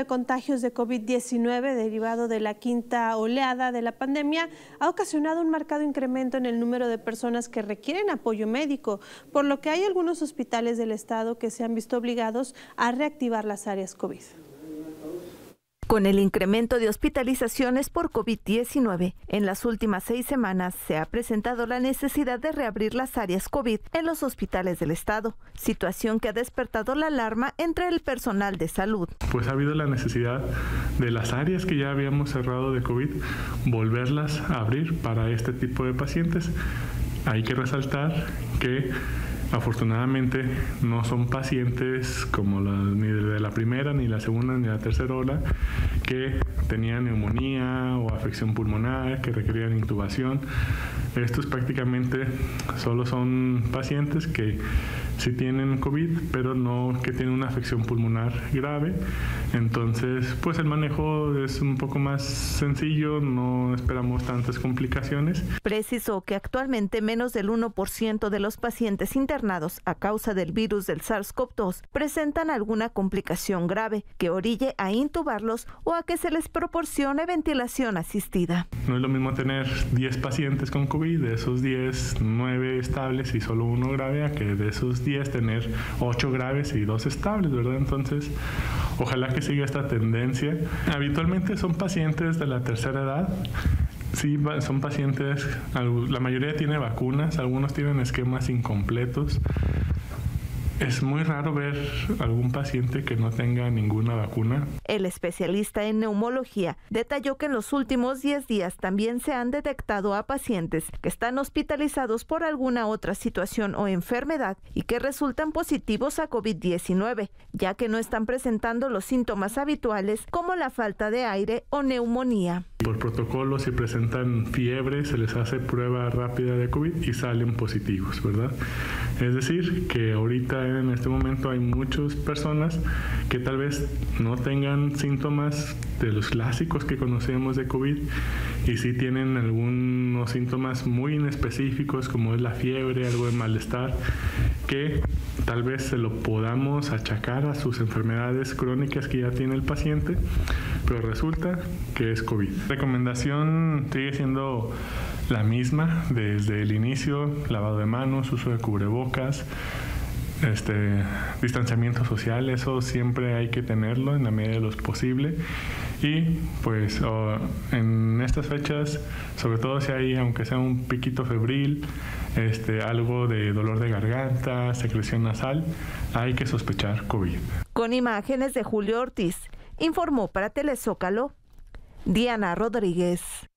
de contagios de COVID-19 derivado de la quinta oleada de la pandemia ha ocasionado un marcado incremento en el número de personas que requieren apoyo médico, por lo que hay algunos hospitales del estado que se han visto obligados a reactivar las áreas COVID. Con el incremento de hospitalizaciones por COVID-19, en las últimas 6 semanas se ha presentado la necesidad de reabrir las áreas COVID en los hospitales del estado, situación que ha despertado la alarma entre el personal de salud. Pues ha habido la necesidad de las áreas que ya habíamos cerrado de COVID, volverlas a abrir para este tipo de pacientes. Hay que resaltar que afortunadamente no son pacientes como ni de la primera, ni la segunda, ni la tercera ola que tenían neumonía o afección pulmonar, que requerían intubación. Estos prácticamente solo son pacientes que sí tienen COVID, pero no que tienen una afección pulmonar grave. Entonces, pues el manejo es un poco más sencillo, no esperamos tantas complicaciones. Precisó que actualmente menos del 1% de los pacientes internados a causa del virus del SARS-CoV-2 presentan alguna complicación grave que orille a intubarlos o a que se les proporcione ventilación asistida. No es lo mismo tener 10 pacientes con COVID, de esos 10, 9 estables y solo 1 grave, a que de esos 10 tener 8 graves y 2 estables, ¿verdad? Entonces, ojalá que siga esta tendencia. Habitualmente son pacientes de la tercera edad. Sí, son pacientes, la mayoría tiene vacunas, algunos tienen esquemas incompletos. Es muy raro ver algún paciente que no tenga ninguna vacuna. El especialista en neumología detalló que en los últimos 10 días también se han detectado a pacientes que están hospitalizados por alguna otra situación o enfermedad y que resultan positivos a COVID-19, ya que no están presentando los síntomas habituales como la falta de aire o neumonía. Por protocolo, si presentan fiebre, se les hace prueba rápida de COVID y salen positivos, ¿verdad? Es decir, que ahorita en este momento hay muchas personas que tal vez no tengan síntomas de los clásicos que conocemos de COVID y sí tienen algunos síntomas muy inespecíficos como es la fiebre, algo de malestar, que tal vez se lo podamos achacar a sus enfermedades crónicas que ya tiene el paciente, pero resulta que es COVID. La recomendación sigue siendo la misma desde el inicio: lavado de manos, uso de cubrebocas, distanciamiento social. Eso siempre hay que tenerlo en la medida de lo posible. Y pues en estas fechas, sobre todo si hay, aunque sea un piquito febril, algo de dolor de garganta, secreción nasal, hay que sospechar COVID. Con imágenes de Julio Ortiz, informó para Telezócalo, Diana Rodríguez.